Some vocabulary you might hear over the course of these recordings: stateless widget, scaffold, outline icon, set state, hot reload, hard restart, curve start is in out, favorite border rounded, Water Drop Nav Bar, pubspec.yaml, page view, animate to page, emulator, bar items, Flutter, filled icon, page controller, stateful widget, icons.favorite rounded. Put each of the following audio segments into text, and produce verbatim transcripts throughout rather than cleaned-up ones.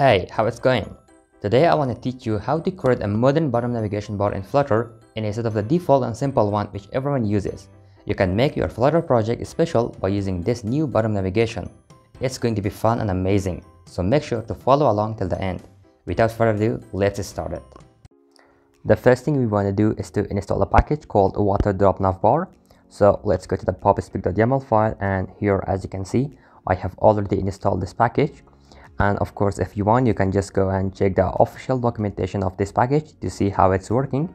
Hey, how it's going? Today I want to teach you how to create a modern bottom navigation bar in Flutter instead of the default and simple one which everyone uses. You can make your Flutter project special by using this new bottom navigation. It's going to be fun and amazing, so make sure to follow along till the end. Without further ado, let's get started. The first thing we want to do is to install a package called Water Drop Nav Bar. So let's go to the pubspec.yaml file, and here as you can see, I have already installed this package. And of course, if you want, you can just go and check the official documentation of this package to see how it's working.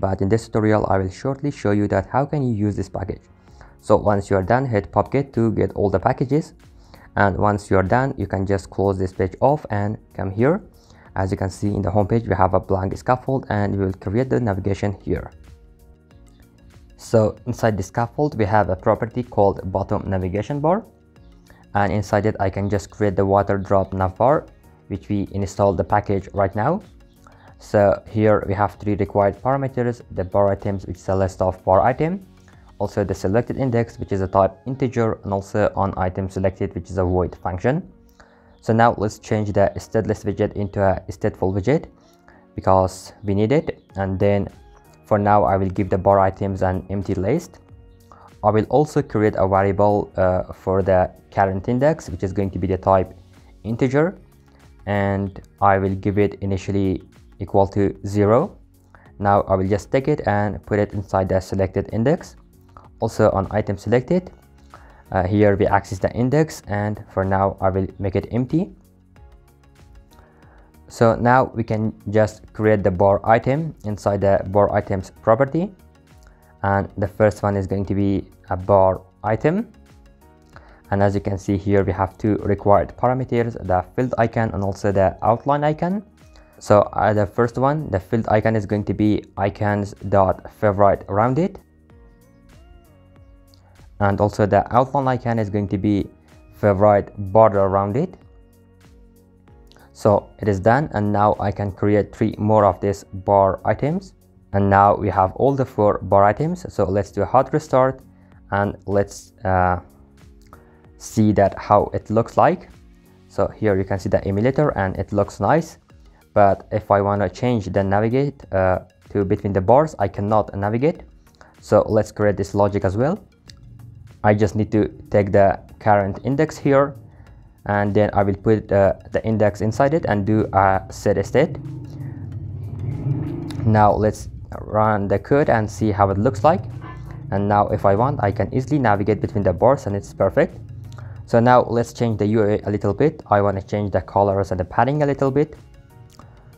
But in this tutorial, I will shortly show you that how can you use this package. So once you are done, hit pubget to get all the packages. And once you are done, you can just close this page off and come here. As you can see in the homepage, we have a blank scaffold and we will create the navigation here. So inside the scaffold, we have a property called bottom navigation bar. And inside it, I can just create the water drop nav bar, which we installed the package right now. So here we have three required parameters: the bar items, which is a list of bar item, also the selected index, which is a type integer, and also on item selected, which is a void function. So now let's change the stateless widget into a stateful widget because we need it. And then for now, I will give the bar items an empty list. I will also create a variable uh, for the current index, which is going to be the type integer, and I will give it initially equal to zero. Now I will just take it and put it inside the selected index, also on item selected. Uh, here we access the index, and for now I will make it empty. So now we can just create the bar item inside the bar items property. And the first one is going to be a bar item, and as you can see here we have two required parameters: the filled icon and also the outline icon. So uh, the first one, the filled icon, is going to be icons.favorite rounded, and also the outline icon is going to be favorite border rounded. So it is done, and now I can create three more of these bar items. And now we have all the four bar items. So let's do a hot restart and let's uh, see that how it looks like. So here you can see the emulator and it looks nice. But if I want to change the navigate uh, to between the bars, I cannot navigate. So let's create this logic as well. I just need to take the current index here, and then I will put uh, the index inside it and do a set state. Now let's run the code and see how it looks like. And now if I want, I can easily navigate between the bars, and it's perfect. So now let's change the U I a little bit. I want to change the colors and the padding a little bit.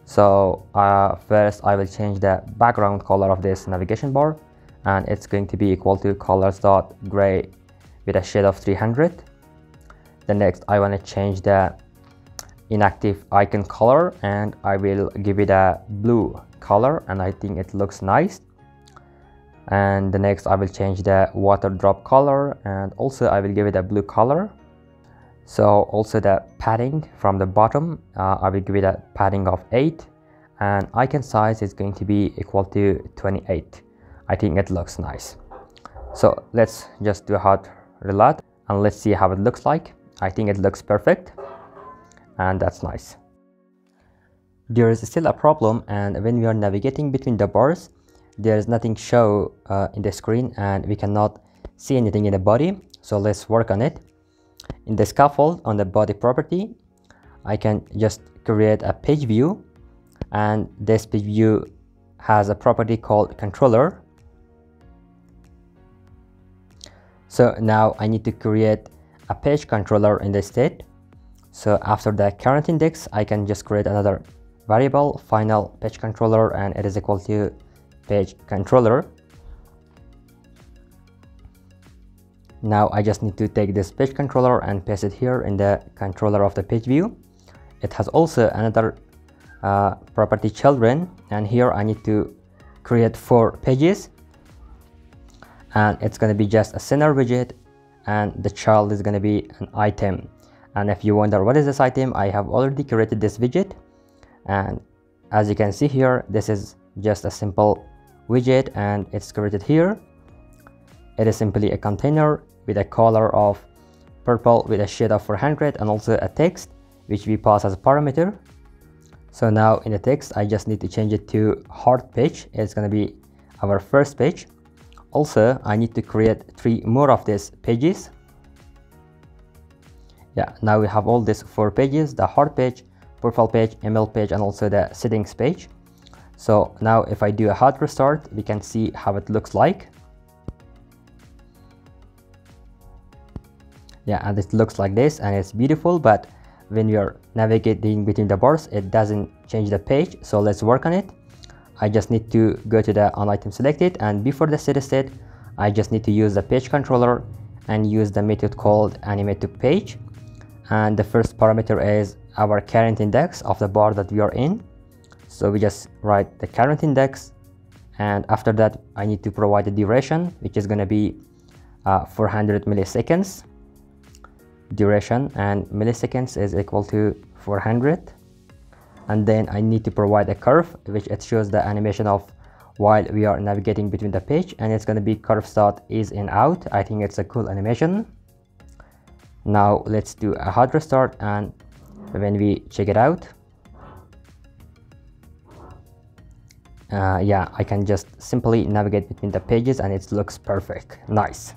So uh, first I will change the background color of this navigation bar, and it's going to be equal to colors.gray with a shade of three hundred. The next I want to change the inactive icon color, and I will give it a blue color, and I think it looks nice. And the next I will change the water drop color, and also I will give it a blue color. So also the padding from the bottom, uh, I will give it a padding of eight, and icon size is going to be equal to twenty-eight. I think it looks nice. So let's just do a hot reload and let's see how it looks like. I think it looks perfect, and that's nice. There is still a problem, and when we are navigating between the bars, there is nothing show uh, in the screen, and we cannot see anything in the body. So let's work on it. In the scaffold, on the body property, I can just create a page view, and this page view has a property called controller. So now I need to create a page controller in the state. So after the current index, I can just create another variable, final page controller, and it is equal to page controller. Now I just need to take this page controller and paste it here in the controller of the page view. It has also another uh, property children, and here I need to create four pages, and it's going to be just a center widget, and the child is going to be an item. And if you wonder what is this item, I have already created this widget, and as you can see here, this is just a simple widget, and it's created here. It is simply a container with a color of purple with a shade of four hundred, and also a text which we pass as a parameter. So now in the text, I just need to change it to hard page. It's going to be our first page. Also, I need to create three more of these pages. Yeah, now we have all these four pages: the hard page, profile page, M L page, and also the settings page. So now if I do a hard restart, we can see how it looks like. Yeah, and it looks like this, and it's beautiful, but when you're navigating between the bars, it doesn't change the page. So let's work on it. I just need to go to the on item selected, and before the set state, I just need to use the page controller and use the method called animate to page. And the first parameter is our current index of the bar that we are in. So we just write the current index, and after that I need to provide the duration, which is going to be uh, four hundred milliseconds. Duration and milliseconds is equal to four hundred. And then I need to provide a curve, which it shows the animation of while we are navigating between the page, and it's going to be curve start is in out. I think it's a cool animation. Now let's do a hard restart, and when we check it out, uh, yeah, I can just simply navigate between the pages and it looks perfect. Nice.